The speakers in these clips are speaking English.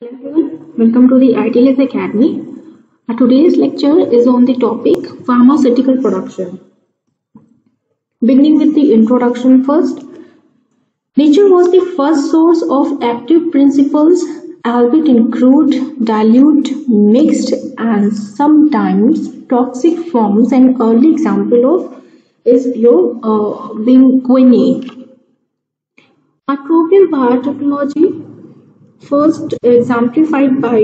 Hello everyone, welcome to the ITLS academy. Today's lecture is on the topic pharmaceutical production. Beginning with the introduction first, nature was the first source of active principles, albeit in crude, dilute, mixed and sometimes toxic forms. An early example of is your quinine. Microbial biotechnology, first exemplified by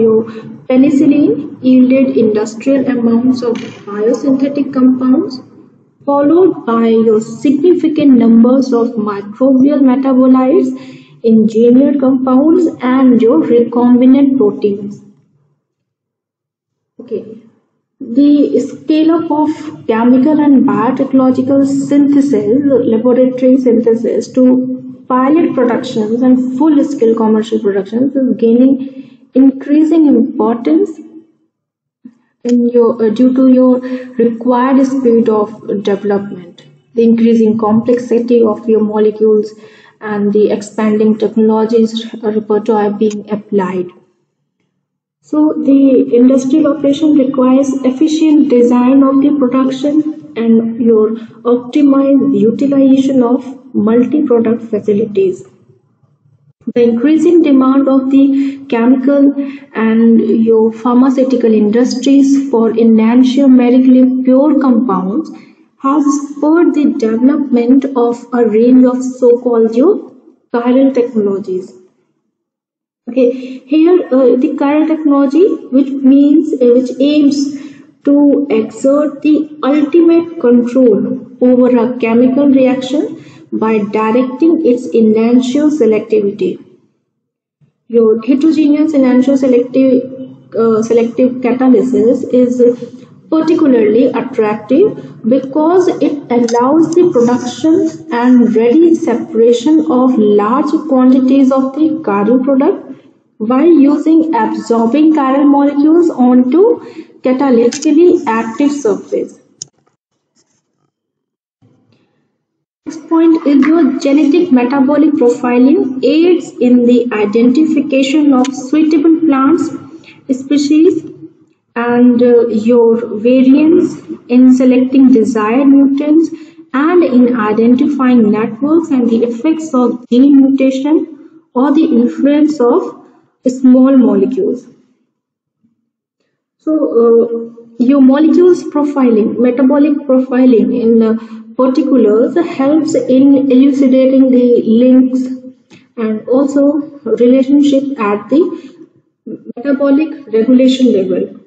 penicillin, yielded industrial amounts of biosynthetic compounds, followed by your significant numbers of microbial metabolites, engineered compounds and your recombinant proteins. Okay, the scale-up of chemical and biotechnological synthesis, laboratory synthesis to pilot productions and full-scale commercial productions is gaining increasing importance in your, due to your required speed of development, the increasing complexity of your molecules and the expanding technologies repertoire being applied. So the industrial operation requires efficient design of the production and your optimized utilization of multi-product facilities. The increasing demand of the chemical and your pharmaceutical industries for enantiomerically pure compounds has spurred the development of a range of so-called chiral technologies. Okay, here the chiral technology, which means which aims to exert the ultimate control over a chemical reaction by directing its enantioselectivity. Your heterogeneous enantioselective catalysis is particularly attractive because it allows the production and ready separation of large quantities of the chiral product while using absorbing chiral molecules onto catalytically active surface. Next point is your genetic metabolic profiling aids in the identification of suitable plants, species and your variants in selecting desired mutants and in identifying networks and the effects of gene mutation or the influence of small molecules. So your molecules profiling, metabolic profiling in particulars helps in elucidating the links and also relationship at the metabolic regulation level.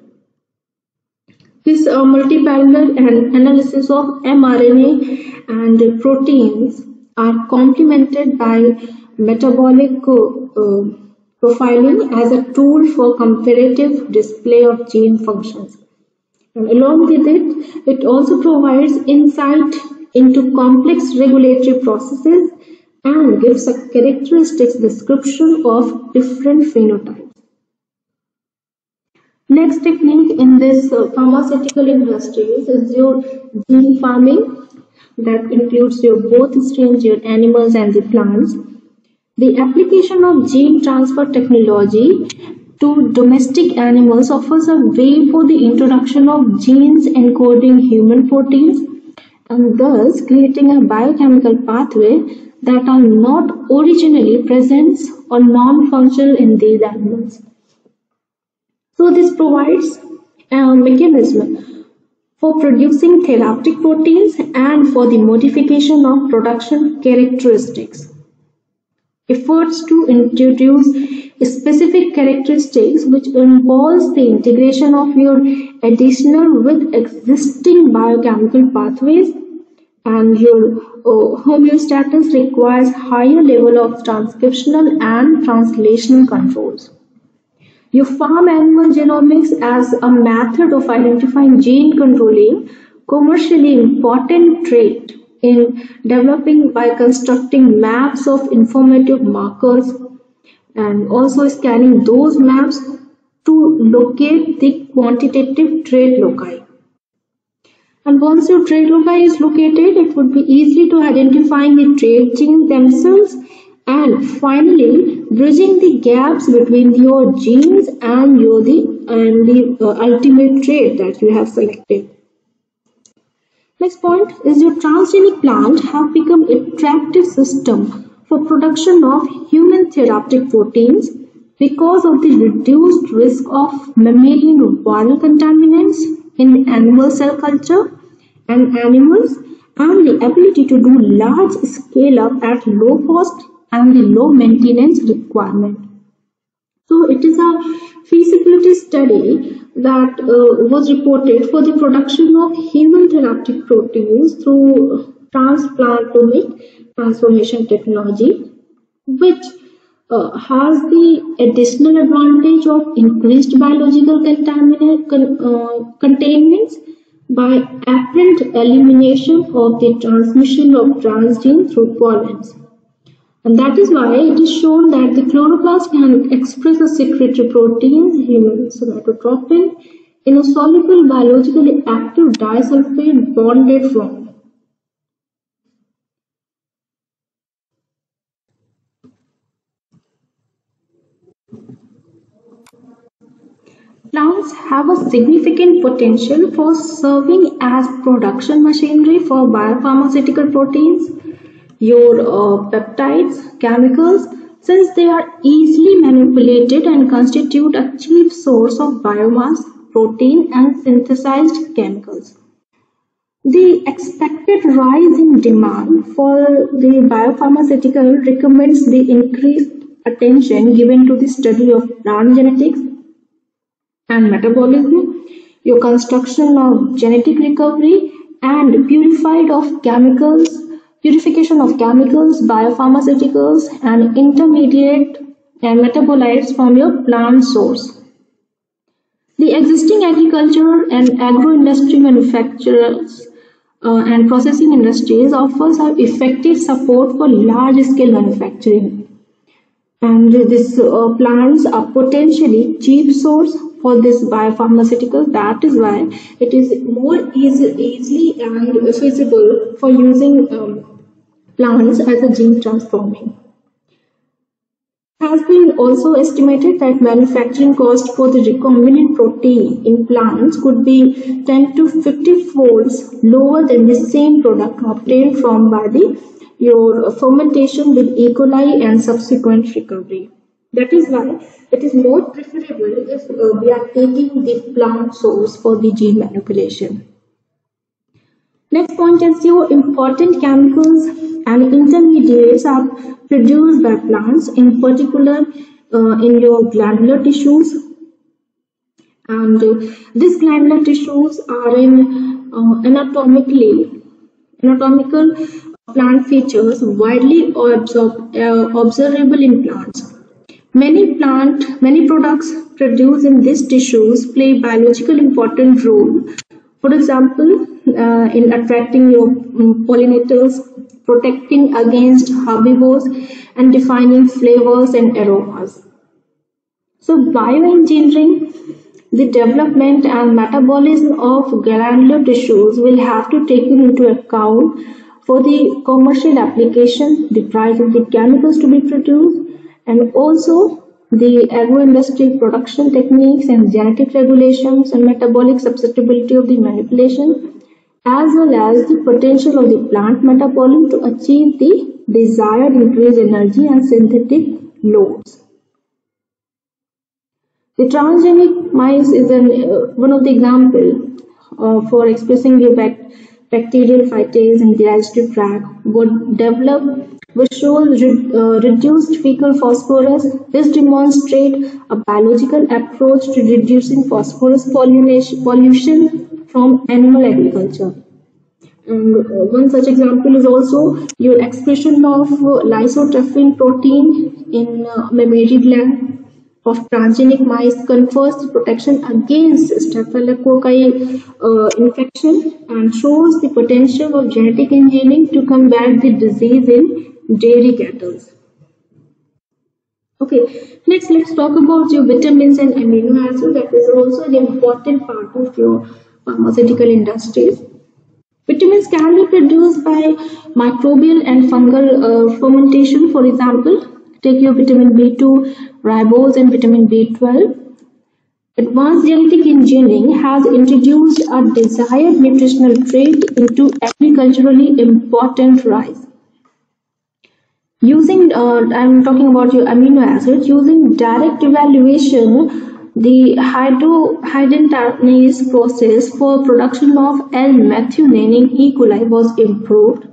This multiparameter and analysis of mRNA and proteins are complemented by metabolic profiling as a tool for comparative display of gene functions. And along with it, it also provides insight into complex regulatory processes and gives a characteristics description of different phenotypes. Next technique in this pharmaceutical industries is your gene farming, that includes your both strains, your animals and the plants. The application of gene transfer technology to domestic animals offers a way for the introduction of genes encoding human proteins and thus creating a biochemical pathway that are not originally present or non-functional in these animals. So this provides a mechanism for producing therapeutic proteins and for the modification of production characteristics. Efforts to introduce specific characteristics which involves the integration of your additional with existing biochemical pathways and your homeostasis requires higher level of transcriptional and translational controls. You farm animal genomics as a method of identifying gene controlling commercially important trait in developing by constructing maps of informative markers and also scanning those maps to locate the quantitative trait loci. And once your trait loci is located, it would be easy to identifying the trait genes themselves and finally bridging the gaps between your genes and the ultimate trait that you have selected. Next point is your transgenic plant have become attractive system for production of human therapeutic proteins because of the reduced risk of mammalian viral contaminants in animal cell culture and animals, and the ability to do large scale up at low cost and the low maintenance requirement. So it is a feasibility study that was reported for the production of human therapeutic proteins through transplastomic transformation technology, which has the additional advantage of increased biological containments by apparent elimination of the transmission of transgene through pollens. And that is why it is shown that the chloroplast can express a secretory protein, human somatotropin, in a soluble biologically active disulfide bonded form. Plants have a significant potential for serving as production machinery for biopharmaceutical proteins, your peptides, chemicals, since they are easily manipulated and constitute a cheap source of biomass, protein and synthesized chemicals. The expected rise in demand for the biopharmaceutical recommends the increased attention given to the study of plant genetics and metabolism, your construction of genetic recovery and purification of chemicals, biopharmaceuticals and intermediate and metabolites from your plant source. The existing agriculture and agro-industry manufacturers and processing industries offers effective support for large-scale manufacturing. And these plants are potentially cheap source for this biopharmaceutical. That is why it is more easily and feasible for using plants as a gene transforming. It has been also estimated that manufacturing cost for the recombinant protein in plants could be 10 to 50 folds lower than the same product obtained from your fermentation with E. coli and subsequent recovery. That is why it is more preferable if we are taking the plant source for the gene manipulation. Next point is your important chemicals and intermediates are produced by plants, in particular in your glandular tissues. And these glandular tissues are in anatomical plant features widely observable in plants. Many products produced in these tissues play biological important role. For example, in attracting your pollinators, protecting against herbivores, and defining flavors and aromas. So, bioengineering the development and metabolism of glandular tissues will have to take into account for the commercial application, the price of the chemicals to be produced, and also the agro-industry production techniques and genetic regulations and metabolic susceptibility of the manipulation, as well as the potential of the plant metabolism to achieve the desired increased energy and synthetic loads. The transgenic mice is one of the example for expressing the bacterial phytase in the digestive tract would develop which shows reduced fecal phosphorus. This demonstrates a biological approach to reducing phosphorus pollution from animal agriculture. One such example is also your expression of lysozyme protein in mammary gland of transgenic mice confers the protection against staphylococcal infection and shows the potential of genetic engineering to combat the disease in dairy cattle. Okay, next let's talk about your vitamins and amino acids. That is also an important part of your pharmaceutical industries. Vitamins can be produced by microbial and fungal fermentation. For example, take your vitamin B2, ribose, and vitamin B12. Advanced genetic engineering has introduced a desired nutritional trait into agriculturally important rice. Using, I'm talking about your amino acids, using direct evaluation, the hydrogenase process for production of L methionine in E. coli was improved.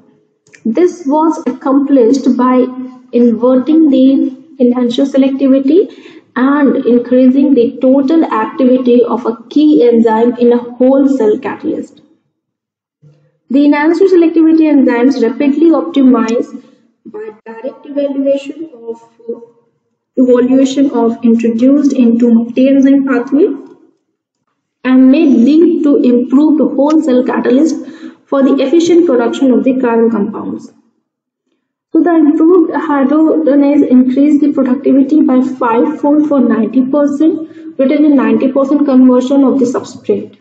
This was accomplished by inverting the enantioselectivity and increasing the total activity of a key enzyme in a whole cell catalyst. The enantioselectivity enzymes rapidly optimize by direct evaluation of introduced into multi-enzyme pathway and may lead to improved whole cell catalyst for the efficient production of the chiral compounds. So the improved hydrogenase increased the productivity by 5-fold for 90%, resulting in 90% conversion of the substrate.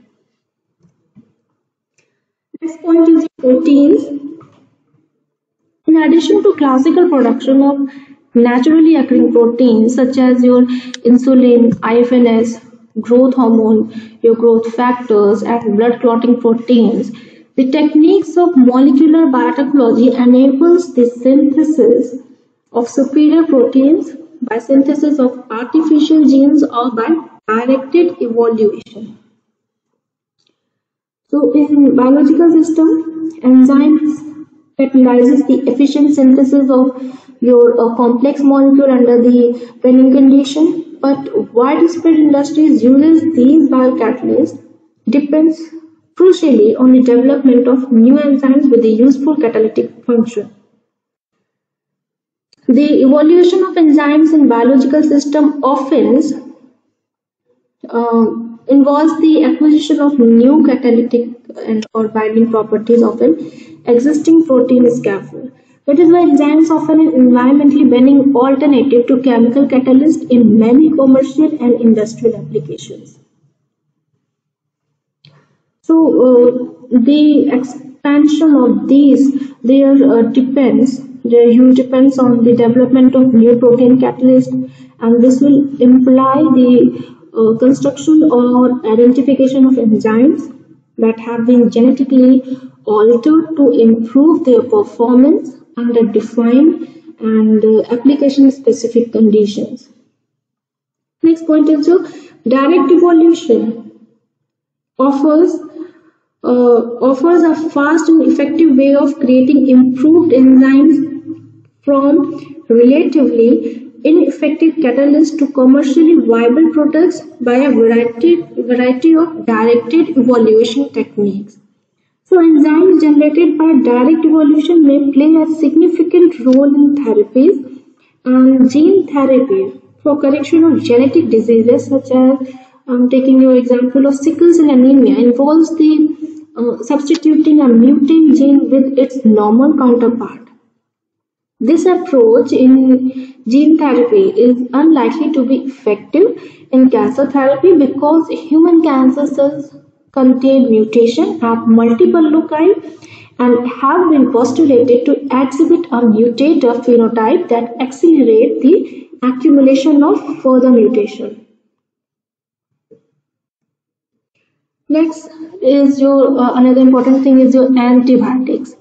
Next point is proteins. In addition to classical production of naturally occurring proteins such as your insulin, IFNS, growth hormone, your growth factors, and blood clotting proteins, the techniques of molecular biotechnology enables the synthesis of superior proteins by synthesis of artificial genes or by directed evolution. So in biological system, enzymes catalyzes the efficient synthesis of your complex molecule under the winning condition, but widespread industries uses these biocatalysts depends crucially on the development of new enzymes with a useful catalytic function. The evolution of enzymes in biological system often involves the acquisition of new catalytic and or binding properties of an existing protein scaffold. That is why enzymes often an environmentally binding alternative to chemical catalysts in many commercial and industrial applications. So the expansion of these, their use depends on the development of new protein catalyst, and this will imply the construction or identification of enzymes that have been genetically altered to improve their performance under defined and application specific conditions. Next point is so direct evolution offers a fast and effective way of creating improved enzymes from relatively ineffective catalysts to commercially viable products by a variety of directed evolution techniques. So enzymes generated by direct evolution may play a significant role in therapies and gene therapy for correction of genetic diseases such as I'm taking your example of sickle cell anemia involves the substituting a mutant gene with its normal counterpart. This approach in gene therapy is unlikely to be effective in cancer therapy because human cancer cells contain mutation at multiple loci and have been postulated to exhibit a mutator phenotype that accelerates the accumulation of further mutation. Next is your another important thing is your antibiotics.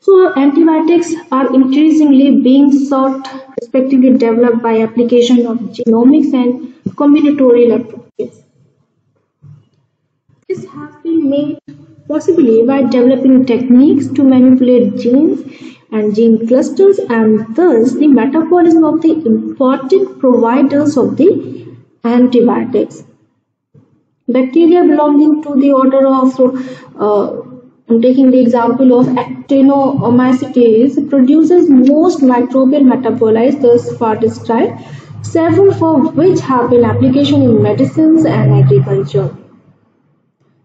So antibiotics are increasingly being sought, respectively developed by application of genomics and combinatorial approaches. This has been made possibly by developing techniques to manipulate genes and gene clusters, and thus the metabolism of the important providers of the antibiotics. Bacteria belonging to the order of, I'm taking the example of actinomycetes, produces most microbial metabolites thus far described, several for which have been application in medicines and agriculture.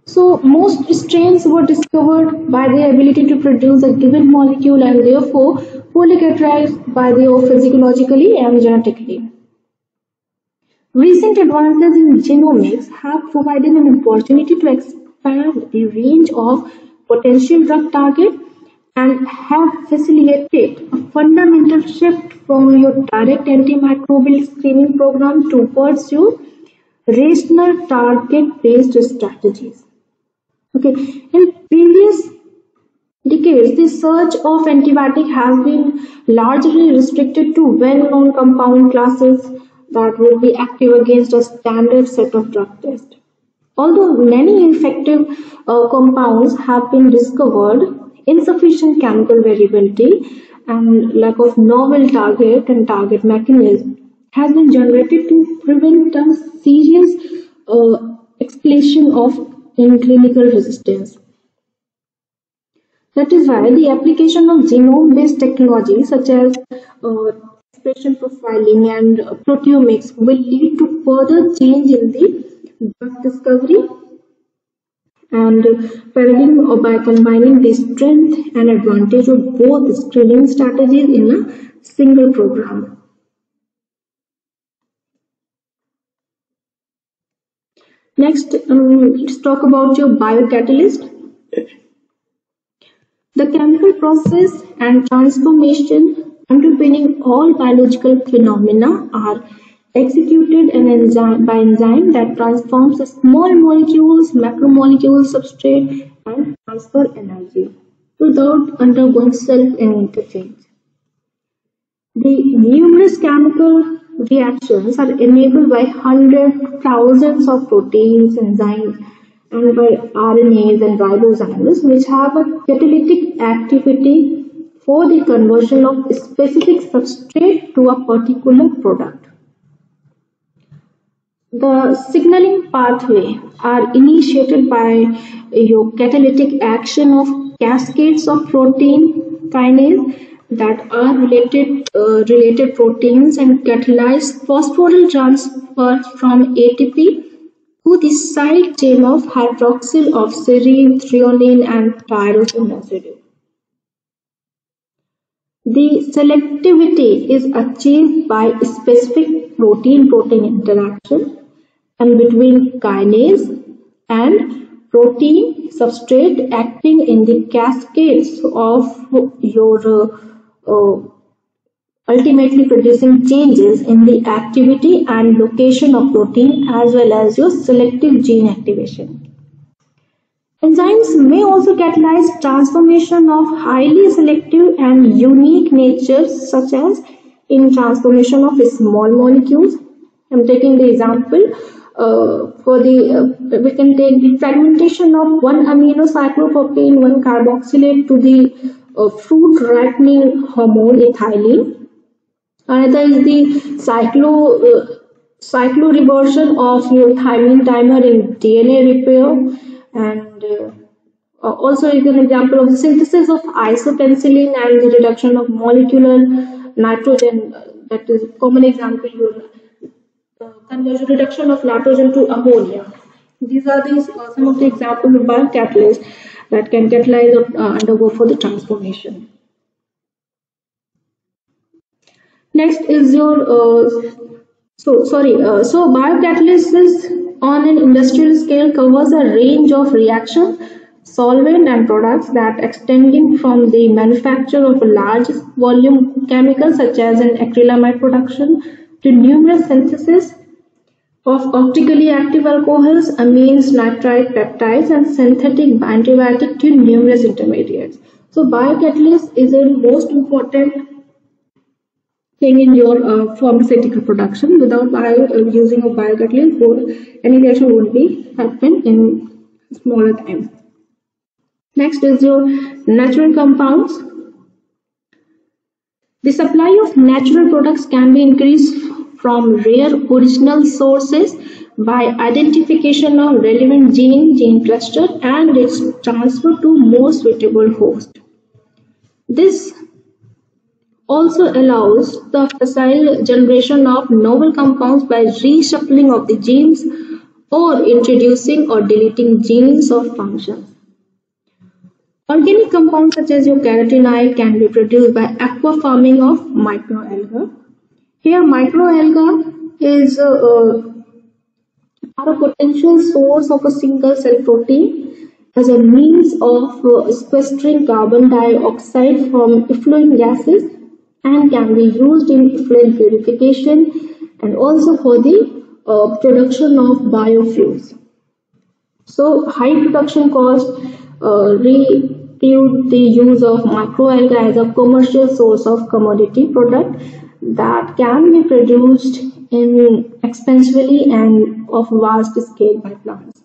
So most strains were discovered by their ability to produce a given molecule and therefore fully characterized by their physiologically and genetically. Recent advances in genomics have provided an opportunity to expand the range of potential drug target and have facilitated a fundamental shift from your direct antimicrobial screening program to pursue rational target-based strategies. Okay, in previous decades, the search of antibiotic has been largely restricted to well-known compound classes that will be active against a standard set of drug tests. Although many effective compounds have been discovered, insufficient chemical variability and lack of novel target and target mechanism has been generated to prevent a serious escalation of clinical resistance. That is why the application of genome-based technology such as expression profiling and proteomics will lead to further change in the drug discovery and paralleling or by combining the strength and advantage of both screening strategies in a single program. Next, let's talk about your biocatalyst. The chemical process and transformation underpinning all biological phenomena are executed by enzyme that transforms small molecules, macromolecules, substrate, and transfer energy without undergoing self-interchange. The numerous chemical reactions are enabled by hundreds of thousands of proteins, enzymes, and by RNAs and ribozymes, which have a catalytic activity for the conversion of specific substrate to a particular product. The signaling pathway are initiated by your catalytic action of cascades of protein kinase that are related proteins and catalyze phosphoryl transfer from ATP to the side chain of hydroxyl of serine, threonine, and tyrosine residue. The selectivity is achieved by specific protein-protein interaction and between kinase and protein substrate acting in the cascades of your ultimately producing changes in the activity and location of protein as well as your selective gene activation. Enzymes may also catalyze transformation of highly selective and unique natures such as in transformation of small molecules. I'm taking the example we can take the fragmentation of one aminocycloprotein, one carboxylate to the fruit ripening hormone ethylene. Another is the cycloreversion of your thymine dimer in DNA repair, and also is an example of the synthesis of isopenicillin and the reduction of molecular nitrogen. That is a common example, reduction of nitrogen to ammonia. These are some of the examples of biocatalysts that can catalyze or undergo for the transformation. Next is your so biocatalysis on an industrial scale covers a range of reactions, solvent, and products that extending from the manufacture of a large volume chemical such as an acrylamide production to numerous synthesis of optically active alcohols, amines, nitrite, peptides, and synthetic antibiotic to numerous intermediates. So biocatalyst is a most important thing in your pharmaceutical production. Without using of biocatalyst, any reaction won't be happen in smaller time. Next is your natural compounds. The supply of natural products can be increased from rare original sources by identification of relevant gene cluster and its transfer to more suitable host. This also allows the facile generation of novel compounds by reshuffling of the genes or introducing or deleting genes or functions. Organic compounds such as your carotenoid can be produced by aqua farming of microalgae. Here, microalgae are a potential source of a single cell protein as a means of sequestering carbon dioxide from effluent gases and can be used in effluent purification and also for the production of biofuels. So high production cost refueled the use of microalgae as a commercial source of commodity product that can be produced expensively and of vast scale by plants.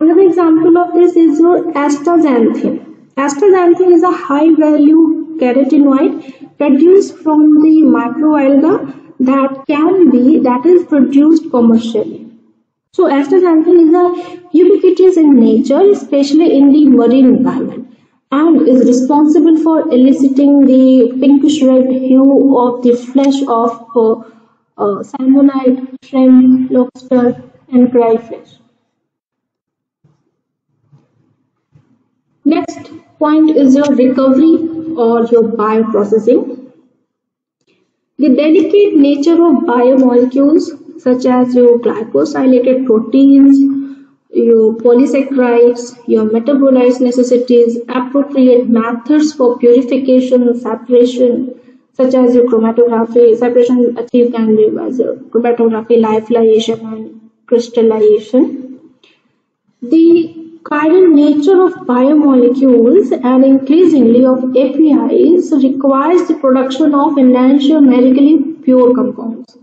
Another example of this is your astaxanthin. Astaxanthin is a high value carotenoid produced from the microalga that is produced commercially. So astaxanthin is ubiquitous in nature, especially in the marine environment, and is responsible for eliciting the pinkish red hue of the flesh of salmonid, shrimp, lobster, and cray fish. Next point is your recovery or your bioprocessing. The delicate nature of biomolecules, such as your glycosylated proteins, your polysaccharides, your metabolites necessities appropriate methods for purification, separation, such as your chromatography, separation achieved can be by chromatography, lyophilization, and crystallization. The chiral nature of biomolecules and increasingly of APIs requires the production of enantiomerically pure compounds.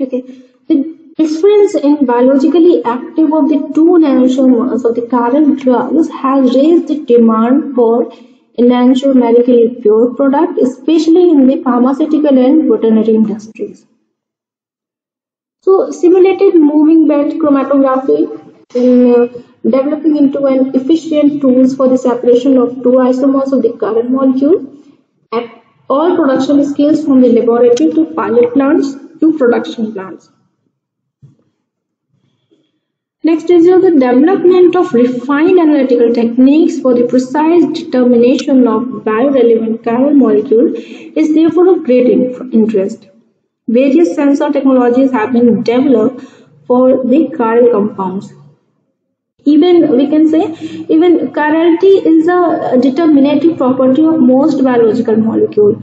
Okay, the difference in biologically active of the two enantiomers of the current drugs has raised the demand for enantiomerically pure product, especially in the pharmaceutical and veterinary industries. So, simulated moving bed chromatography in developing into an efficient tools for the separation of two isomers of the current molecule at all production scales, from the laboratory to pilot plants to production plants. Next is the development of refined analytical techniques for the precise determination of biorelevant chiral molecule is therefore of great interest. Various sensor technologies have been developed for the chiral compounds. Even we can say even chirality is a determinative property of most biological molecule,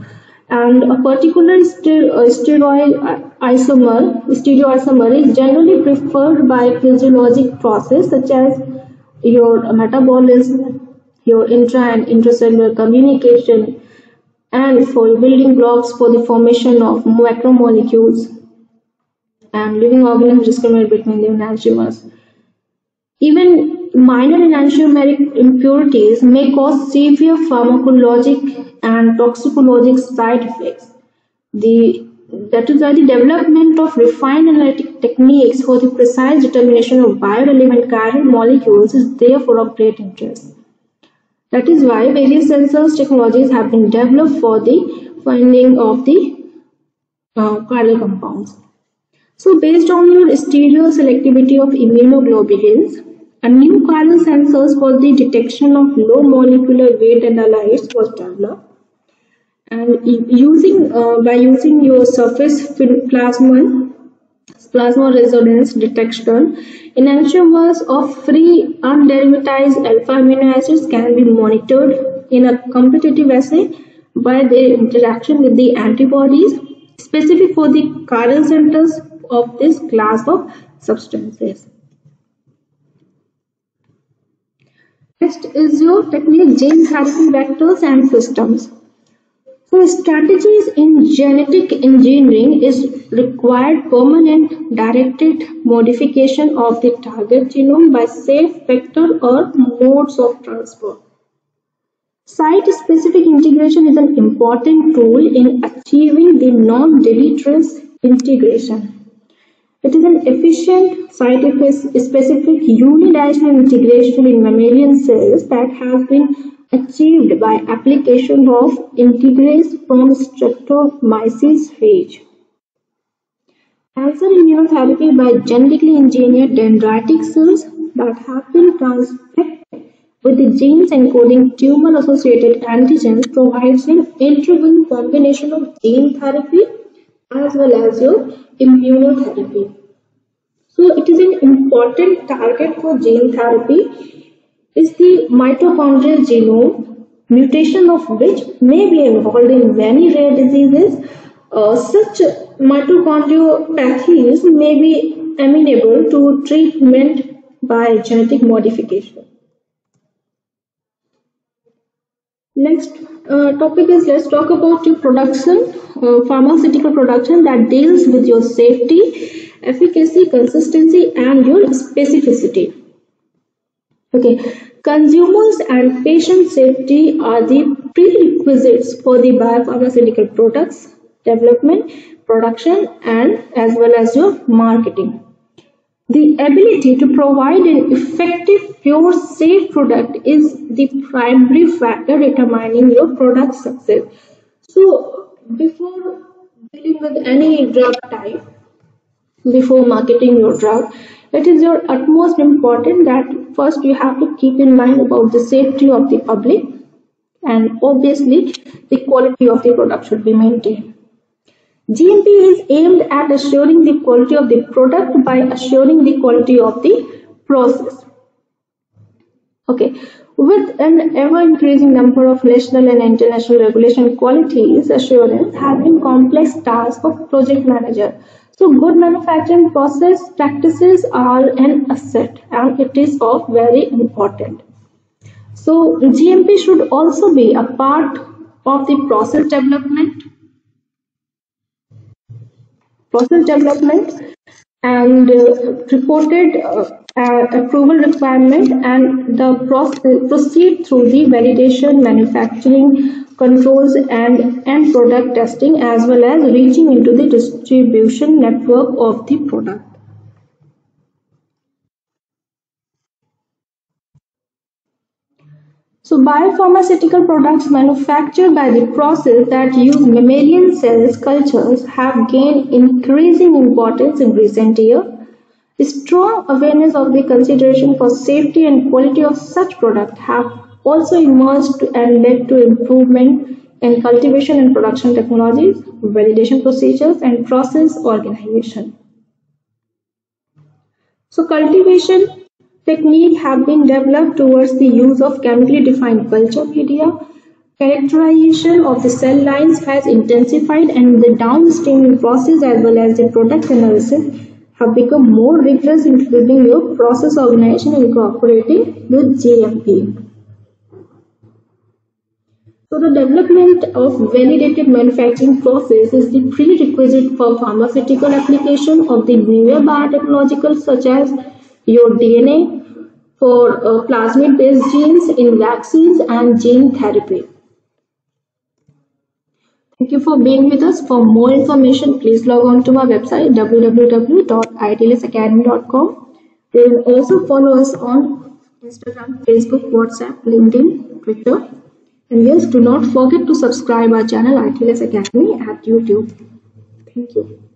and a particular stereoisomer is generally preferred by physiologic process such as your metabolism, your intra and intracellular communication, and for building blocks for the formation of macromolecules and living organisms discriminate between the enantiomers. Even minor enantiomeric impurities may cause severe pharmacologic and toxicologic side effects. That is why the development of refined analytic techniques for the precise determination of biorelevant chiral molecules is therefore of great interest. That is why various sensors technologies have been developed for the finding of the chiral compounds. So based on your stereoselectivity of immunoglobulins, a new chiral sensors for the detection of low molecular weight analytes was developed, and by using your surface plasma resonance detection, enantiomers of free underivatized alpha amino acids can be monitored in a competitive assay by their interaction with the antibodies specific for the chiral centers of this class of substances. Next is your technique gene therapy vectors and systems. So strategies in genetic engineering is required permanent directed modification of the target genome by safe vector or modes of transfer. Site-specific integration is an important tool in achieving the non-deleterious integration. It is an efficient site-specific unidirectional integration in mammalian cells that has been achieved by application of integrase from streptomyces phage. Cancer immunotherapy by genetically engineered dendritic cells that have been transfected with the genes encoding tumor-associated antigens provides an intriguing combination of gene therapy as well as your immunotherapy. So it is an important target for gene therapy is the mitochondrial genome, mutation of which may be involved in many rare diseases. Such mitochondriopathies may be amenable to treatment by genetic modification. Next topic is, let's talk about your production, pharmaceutical production that deals with your safety, efficacy, consistency and your specificity. Okay, consumers and patient safety are the prerequisites for the biopharmaceutical products development, production and as well as your marketing. The ability to provide an effective, pure, safe product is the primary factor determining your product success. So, before dealing with any drug type, before marketing your drug, it is your utmost important that first you have to keep in mind about the safety of the public, and obviously the quality of the product should be maintained. GMP is aimed at assuring the quality of the product by assuring the quality of the process. Okay, with an ever-increasing number of national and international regulation, quality assurance has been complex task of project manager. So good manufacturing process practices are an asset and it is of very important. So GMP should also be a part of the process development. And reported approval requirement and the proceed through the validation, manufacturing, controls and end product testing, as well as reaching into the distribution network of the product. So biopharmaceutical products manufactured by the process that use mammalian cells cultures have gained increasing importance in recent years. A strong awareness of the consideration for safety and quality of such products have also emerged and led to improvement in cultivation and production technologies, validation procedures and process organization. So cultivation techniques have been developed towards the use of chemically defined culture media. Characterization of the cell lines has intensified and the downstream process as well as the product analysis have become more rigorous, including your process organization incorporating with GMP. So the development of validated manufacturing process is the prerequisite for pharmaceutical application of the newer biotechnological such as your DNA for plasmid-based genes in vaccines and gene therapy. Thank you for being with us. For more information, please log on to our website www.itlsacademy.com. You will also follow us on Instagram, Facebook, WhatsApp, LinkedIn, Twitter. And yes, do not forget to subscribe our channel ITLS Academy at YouTube. Thank you.